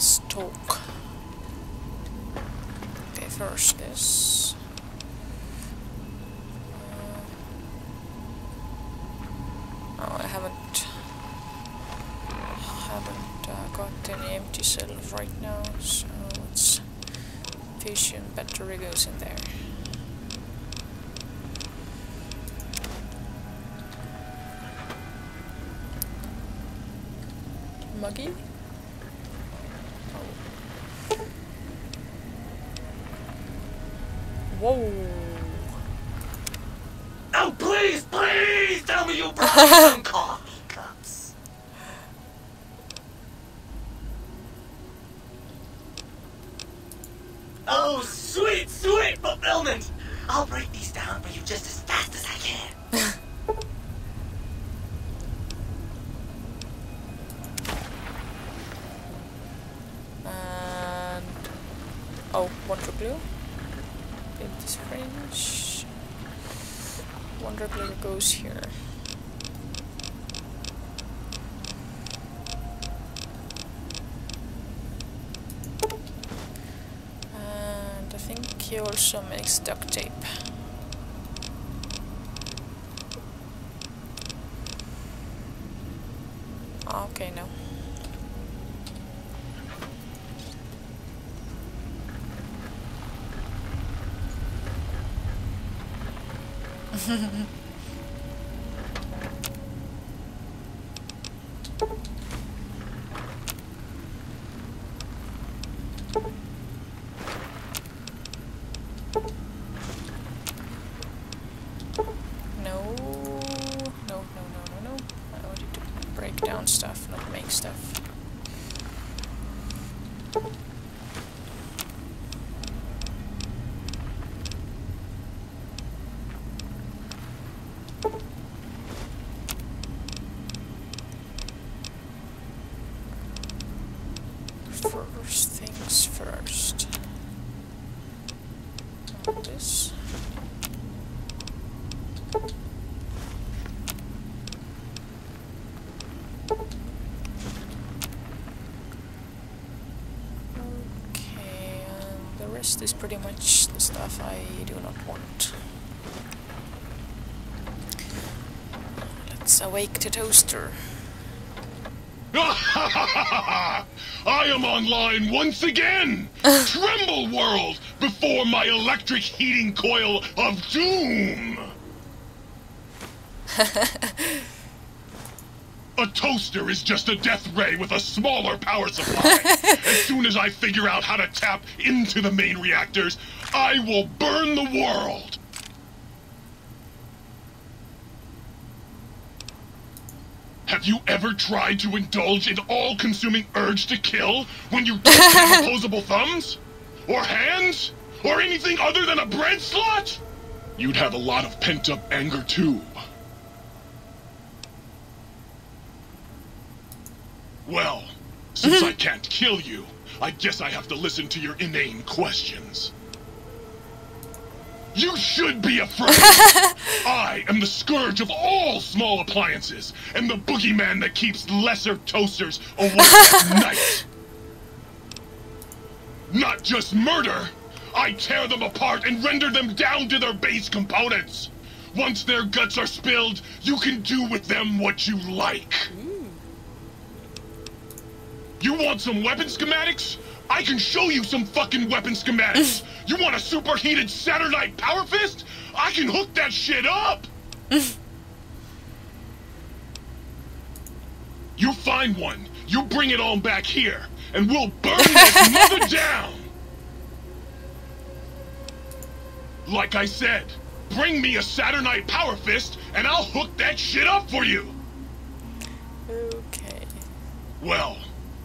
Let's talk. Okay, first this. Oh, I haven't got any empty cells right now, so let's fusion battery goes in there. Muggy? Oh. Whoa! Oh, please, please tell me you brought some coffee cups. Oh, sweet, sweet fulfillment! I'll break these down for you just as fast as I can. Wonder glue. In this range. Wonder glue goes here. And I think he also makes duct tape. Okay, no. No. I wanted to break down stuff, not make stuff. This is pretty much the stuff I do not want. Let's awake the toaster. I am online once again! Tremble, world, before my electric heating coil of doom! A toaster is just a death ray with a smaller power supply. As soon as I figure out how to tap into the main reactors, I will burn the world. Have you ever tried to indulge in all-consuming urge to kill when you don't have opposable thumbs? Or hands? Or anything other than a bread slot? You'd have a lot of pent-up anger too. Well, since I can't kill you, I guess I have to listen to your inane questions. You should be afraid! I am the scourge of all small appliances, and the boogeyman that keeps lesser toasters awake at night. Not just murder, I tear them apart and render them down to their base components. Once their guts are spilled, you can do with them what you like. You want some weapon schematics? I can show you some fucking weapon schematics! You want a superheated Saturnite Power Fist? I can hook that shit up! You find one, you bring it on back here, and we'll burn this mother down! Like I said, bring me a Saturnite Power Fist, and I'll hook that shit up for you! Okay. Well...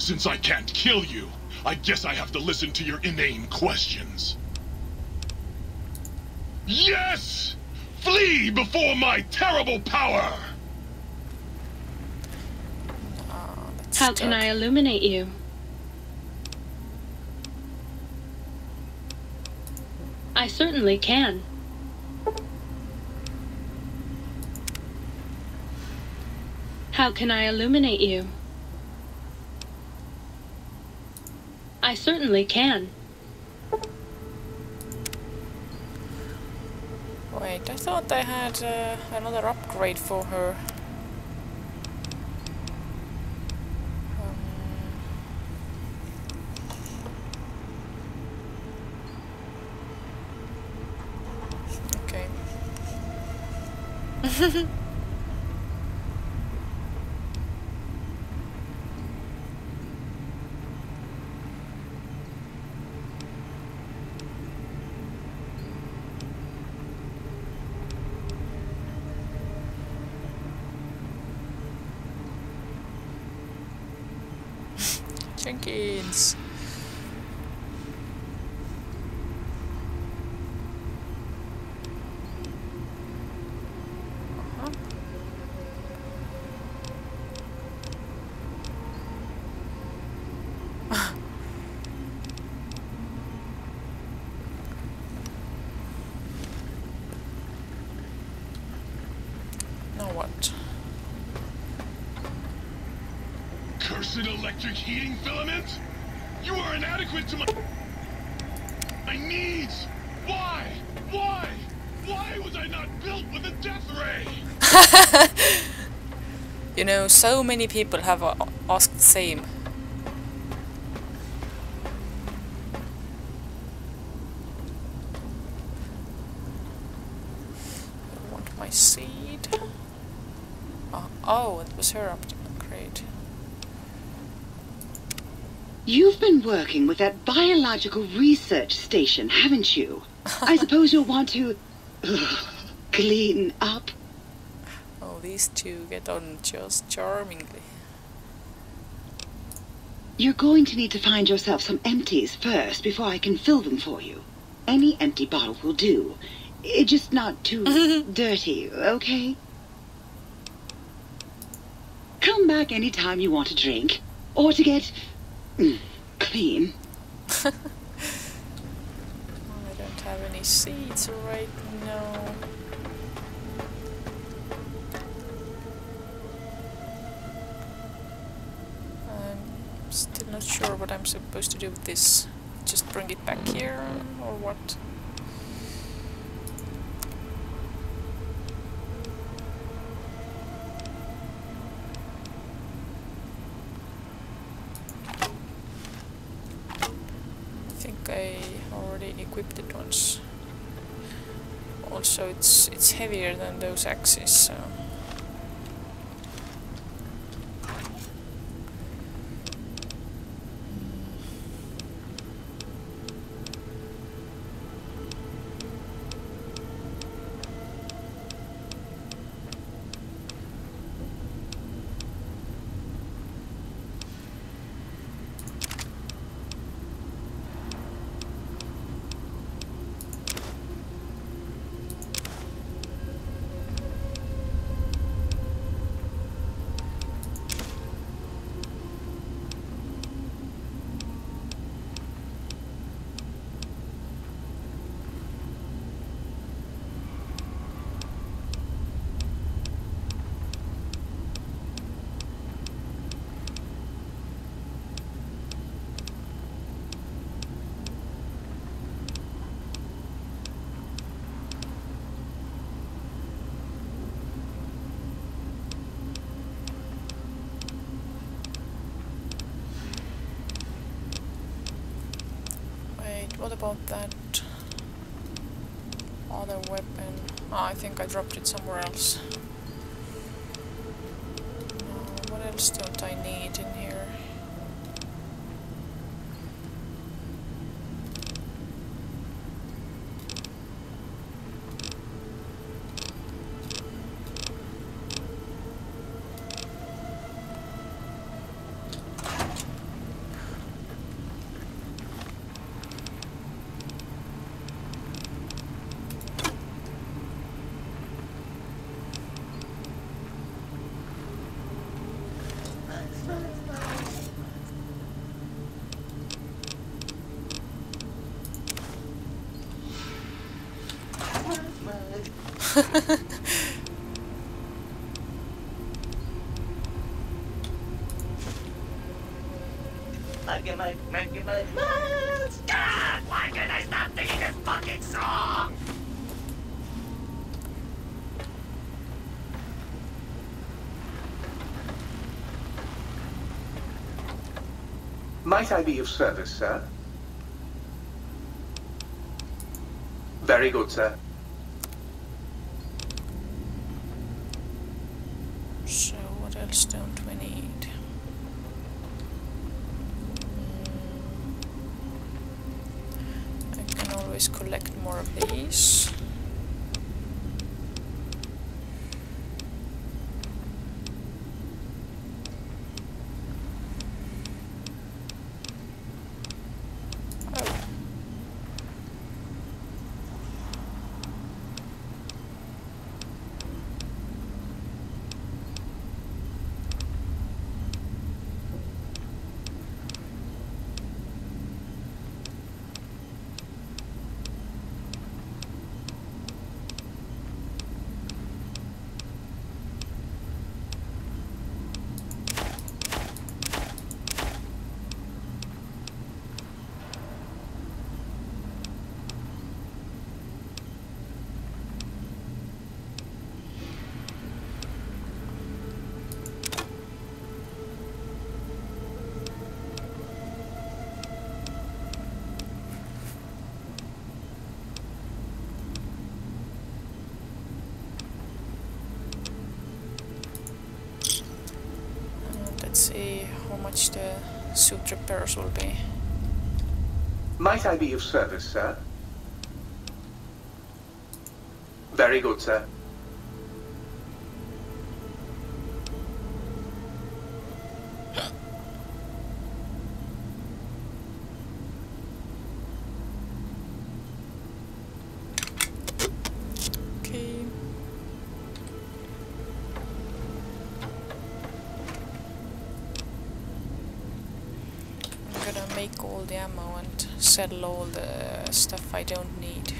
since I can't kill you, I guess I have to listen to your inane questions. Yes! Flee before my terrible power! How can I illuminate you? I certainly can. How can I illuminate you? I certainly can. Wait, I thought I had another upgrade for her. Okay. Jenkins. Electric heating filament? You are inadequate to my needs! Why? Why? Why was I not built with a death ray? You know, so many people have asked the same. I want my seed. Oh, it was her upgrade. You've been working with that biological research station, haven't you? I suppose you'll want to clean up. Oh, these two get on just charmingly. You're going to need to find yourself some empties first before I can fill them for you. Any empty bottle will do. It's just not too dirty, okay? Come back anytime you want a drink or to get... clean. I don't have any seeds right now. I'm still not sure what I'm supposed to do with this. Just bring it back here or what? So it's heavier than those axes, so what about that other weapon? Oh, I think I dropped it somewhere else. What else don't I need in here? I get my nuts. God, why can't I stop singing this fucking song? Might I be of service, sir? Very good, sir. So what else don't we need? I can always collect more of these. The suit repairs will be. Might I be of service, sir? Very good, sir. Settle all the stuff I don't need.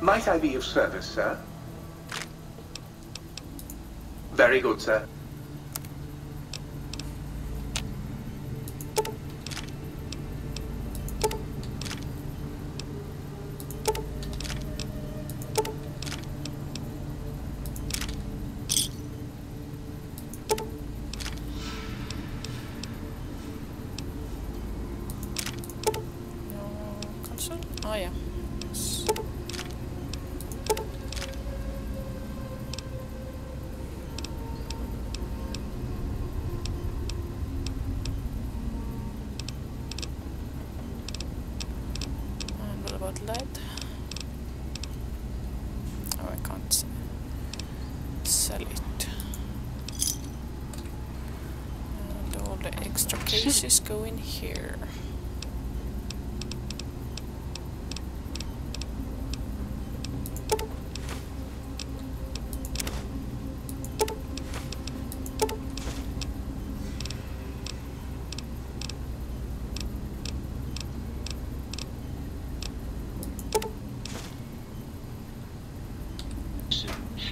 Might I be of service, sir? Very good, sir. Just go in here.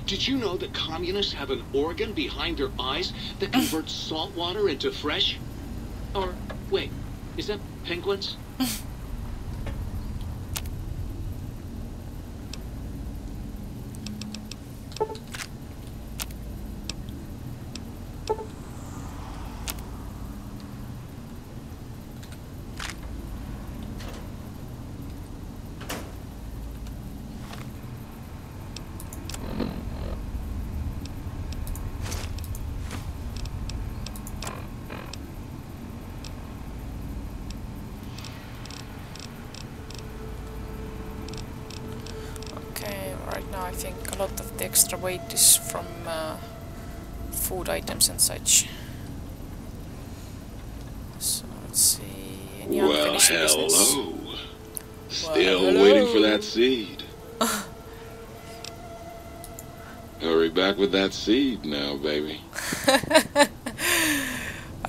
Did you know that communists have an organ behind their eyes that converts salt water into fresh? Or, wait, is that penguins? I think a lot of the extra weight is from food items and such. So let's see. Any unfinished business? Hello. Still waiting for that seed. Hurry back with that seed now, baby.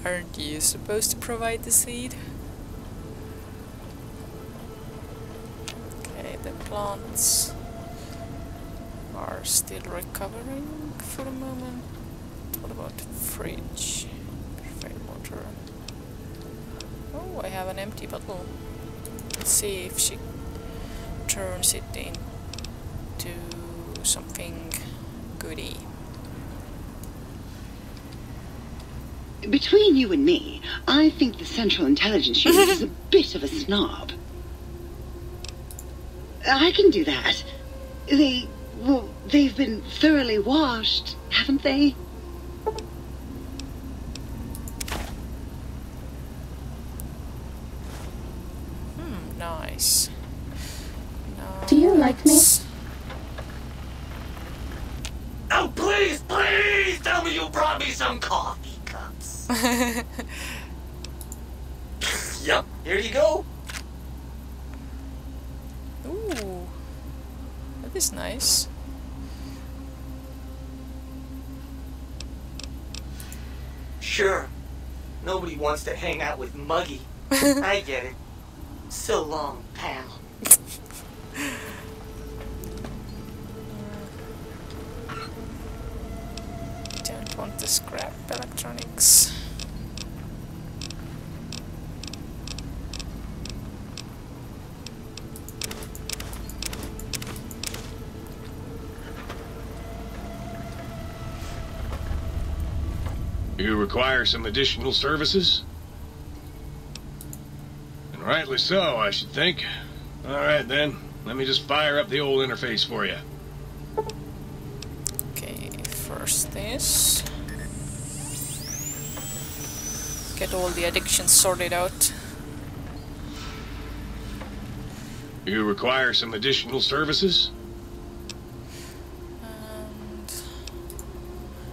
Aren't you supposed to provide the seed? Okay, the plants are still recovering for a moment. What about the fridge? Perfect water. Oh, I have an empty bottle. Let's see if she turns it into something goody. Between you and me, I think the Central Intelligence Unit is a bit of a snob. I can do that. They, well, they've been thoroughly washed, haven't they? Nice. No. Do you like me? Oh, please, please tell me you brought me some coffee cups. Yep, here you go. Ooh, that is nice. Sure, nobody wants to hang out with Muggy. I get it. So long, pal. Don't want to scrap electronics. You require some additional services? Rightly so, I should think. Alright then, let me just fire up the old interface for you. Okay, first this. Get all the addictions sorted out. You require some additional services?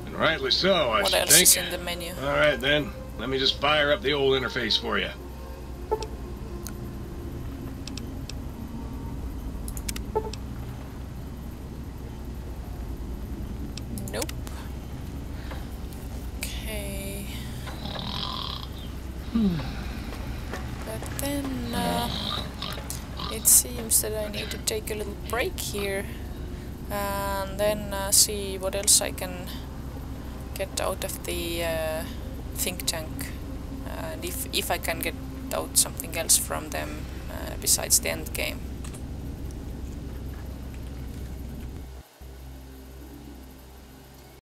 And rightly so, I should think. What else is in the menu? Alright then, let me just fire up the old interface for you. Take a little break here and then see what else I can get out of the think tank, and if I can get out something else from them besides the end game.